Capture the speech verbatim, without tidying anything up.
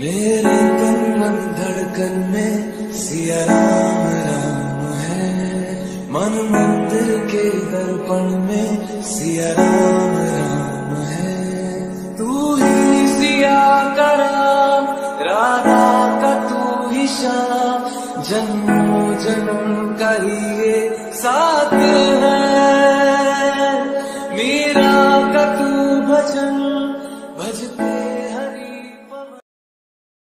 मेरे कन्नन धड़कन में सिया राम राम है, मन मंदिर के दर्पण में सिया राम राम है। तू ही सिया का राम, राधा का तू ही श्याम, जन्मों जन्म का ये साथ।